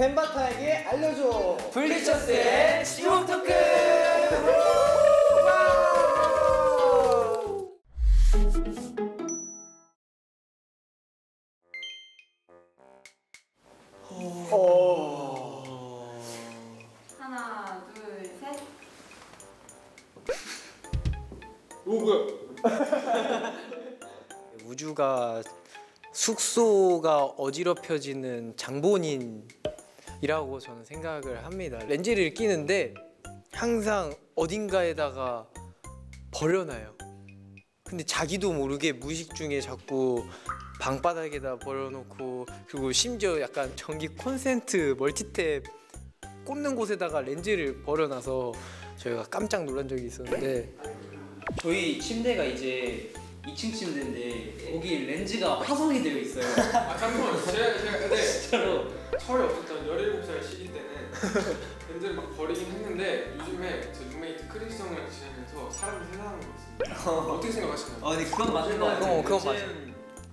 팬바타에게 알려줘! 블리처스의 시공 토크! 하나, 둘, 셋! 오, 뭐야? 우주가 숙소가 어지럽혀지는 장본인이라고 저는 생각을 합니다. 렌즈를 끼는데 항상 어딘가에다가 버려놔요. 근데 자기도 모르게 무의식 중에 자꾸 방바닥에다 버려놓고, 그리고 심지어 약간 전기 콘센트 멀티탭 꽂는 곳에다가 렌즈를 버려놔서 저희가 깜짝 놀란 적이 있었는데, 저희 침대가 이제 2층 침대인데 거기 렌즈가 화성이 되어 있어요. 아 잠깐만, 제가 근데 진짜로 철이 없었던 17살 시기 때는 렌즈를 막 버리긴 했는데, 요즘에 제 룸메이트 크리스 형이랑 지내면서 사람이 세상을 보고 있어요. 어떻게 생각하시나요? 아 근데 그건 맞는 거 같아요. 그건 맞아요.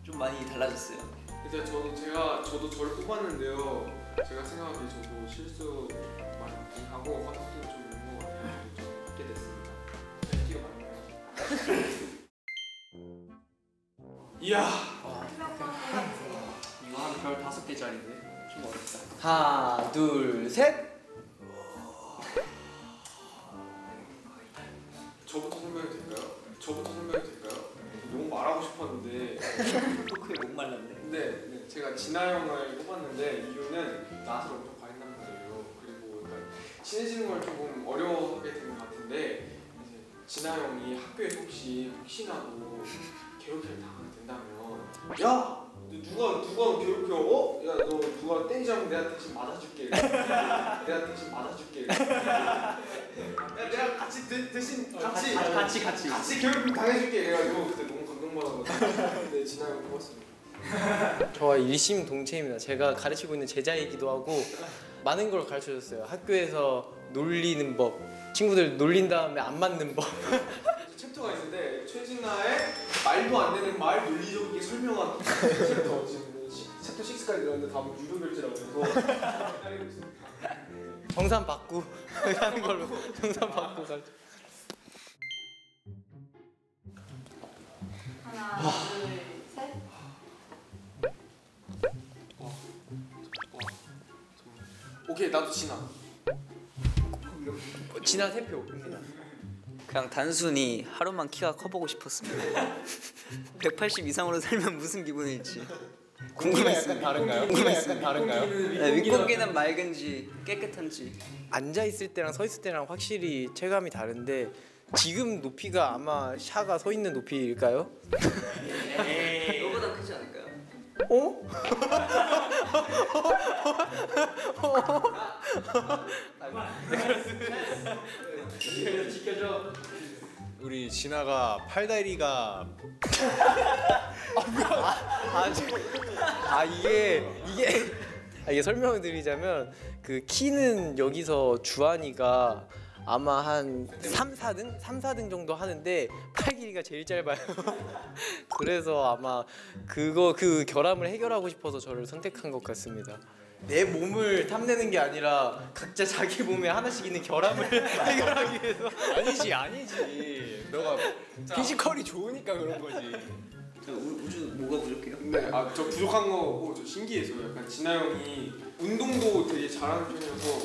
좀 많이 달라졌어요. 일단 저도 저를 뽑았는데요, 제가 생각하기에 저도 실수 많이 하고 화장도 좀 있는 거 같아요. 좀 있게 됐습니다. 기가 많네요. 이야! 이거 한 별 5개짜리인데 좀 어렵다. 하나, 둘, 셋! 저부터 설명해도 될까요? 너무 말하고 싶었는데 토크에 목말랐네. 근데 제가 진아 형을 뽑았는데 이유는 나한테 엄청 과잉남자예요. 그리고 그러니까 친해지는 걸 조금 어려워하게 된 것 같은데, 이제 진아 형이 학교에서 혹시나도 괴롭힘을 당하게 된다면, 야! 누가 괴롭혀? 어? 야, 너 누가 땡지하면 내가 대신 맞아줄게. 야, 내가 같이 괴롭힘 당해줄게. 그래가지고 그때 너무 감동받았거든요. 근데 진아 형 고맙습니다. 저와 일심동체입니다. 제가 가르치고 있는 제자이기도 하고 많은 걸 가르쳐줬어요. 학교에서 놀리는 법, 친구들 놀린 다음에 안 맞는 법. 챕터가 있는데 최진아의 말도 안 되는 말 논리적이게 설명한 챕터. 지금 챕터 6까지 들었는데 다음은 유료결제라고 해서 기다리고 있습니다. 정산 받고 하는 걸로. 정산 받고 가죠. 하나, 둘, 셋. 오케이, 나도 진아. 진아 3표입니다. 그냥 단순히 하루만 키가 커보고 싶었습니다. 180 이상으로 살면 무슨 기분일지 궁금했습니다. 약간 다른가요? 네, 윗공기는 맑은지 깨끗한지. 앉아있을 때랑 서있을 때랑 확실히 체감이 다른데, 지금 높이가 아마 샤가 서있는 높이일까요? 너보다 크지 않을까요? 어? 지켜줘. 우리 진아가 팔다리가 이게 설명을 드리자면, 그 키는 여기서 주한이가 아마 한 3, 4등 정도 하는데 팔 길이가 제일 짧아요. 그래서 아마 그 결함을 해결하고 싶어서 저를 선택한 것 같습니다. 내 몸을 탐내는 게 아니라 각자 자기 몸에 하나씩 있는 결함을 해결하기 위해서. 아니지. 너가 피지컬이 좋으니까 그런 거지. 우주 뭐가 부족해요? 네, 저 부족한 거고 저 신기해서 약간 진아 형이 운동도 되게 잘하는 편이어서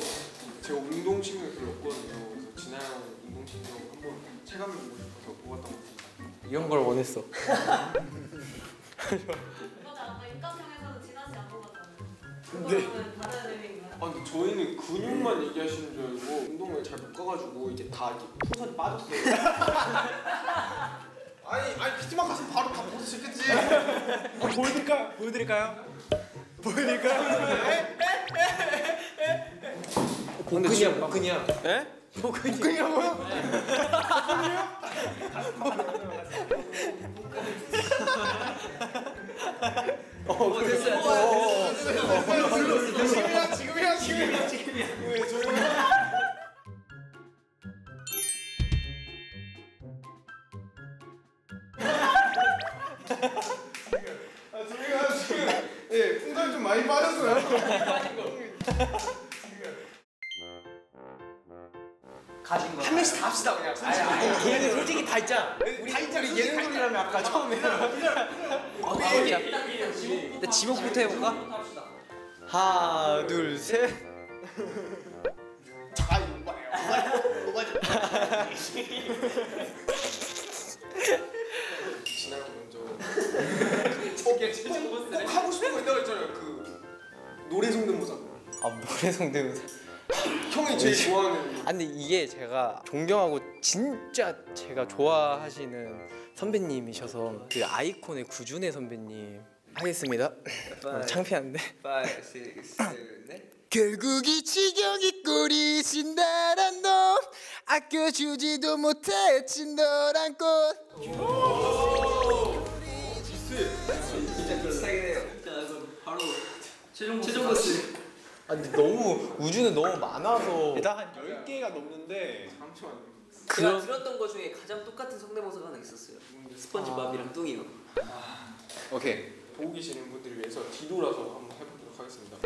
제가 운동 신경이 별로 없거든요. 그래서 진아 형 운동 신경 한번 체감해 보고 싶어서 뽑았던 것 같습니다. 이런 걸 원했어. 아까 육각형에서도 진아 씨 안 뽑았잖아요. 그거는 받아야 되는 건가요? 아, 근데 저희는 근육만 얘기하시는 줄 알고 운동을 잘 못 가가지고 이제 다 이렇게 풍선이 빠졌어요. 아니 PT만 갔으면 바로 다 벗을 수 있겠지. 보여드릴까요? 복근이야. 에? 복근이라고요? 복근이야? 됐어요. 지금이야. 왜 조용히 해? 지금 풍선 좀 많이 빠졌어요. 가진 거. 한 명씩 다 합시다 그냥. 아니, 얘는 솔직히 다 있잖아. 우리 다 있잖아. 예능돌이라며 아까 처음에. 일단 지목부터 해볼까? 하나, 둘, 셋. 아, 오바야. 진아가 먼저. 저게 최종 보스래. 하고 싶은 거 있다고 했잖아요. 그 노래 성대모사. 아, 노래 성대모사. 형이 제일 좋아하는. 아 근데 이게 제가 존경하고 진짜 제가 좋아하시는 선배님이셔서 그 아이콘의 구준혜 선배님 하겠습니다. 창피한데. 5, 6, 7, 8. 결국이 지경이 꼴이신 나란 놈 아껴주지도 못했지 너란 꽃. 진짜 비슷하게 해요. 바로 최종 버스. 아 근데 너무 우주는 너무 많아서 일단 한 10개가 넘는데 잠시만요. 제가 들었던 거 중에 가장 똑같은 성대모사가 하나 있었어요. 스펀지밥이랑 뚱이요. 오케이. 보고 계시는 분들을 위해서 뒤돌아서 한번 해보도록 하겠습니다.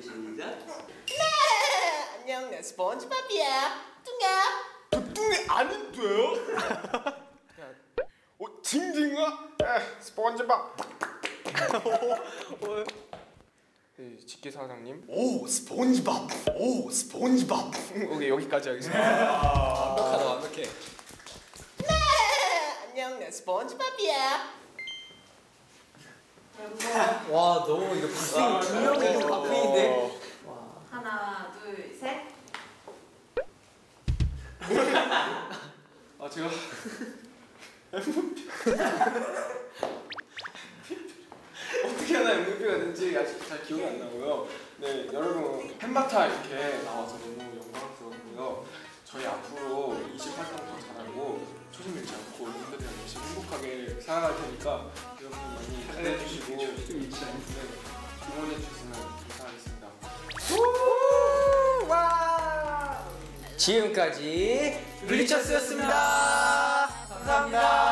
시작. 네! 안녕 난 스펀지밥이야. 뚱아. 뚱이 아닌데요? 어? 징징아? 에 스펀지밥. 직계 사장님. 오 스폰지밥. 오 스폰지밥. 오케이 여기까지 하겠습니다. 완벽하다 완벽해. 안녕 난 스폰지밥이야. 와 너무 이거 박빙 두 명이 이거 박빙인데. 하나 둘 셋. 아 제가 어떻게 하나 MVP가 된지 아직 잘 기억이 안 나고요. 네, 여러분 팬바타 이렇게 나와서 너무 영광스럽고요. 저희 앞으로 28강 더 잘하고 초심 잃지 않고 여러분들이랑 열심히 행복하게 살아갈 테니까 여러분 많이 사랑해주시고 초심 잃지 않고 응원해주시면 감사하겠습니다. 와! 지금까지 블리처스였습니다. 감사합니다.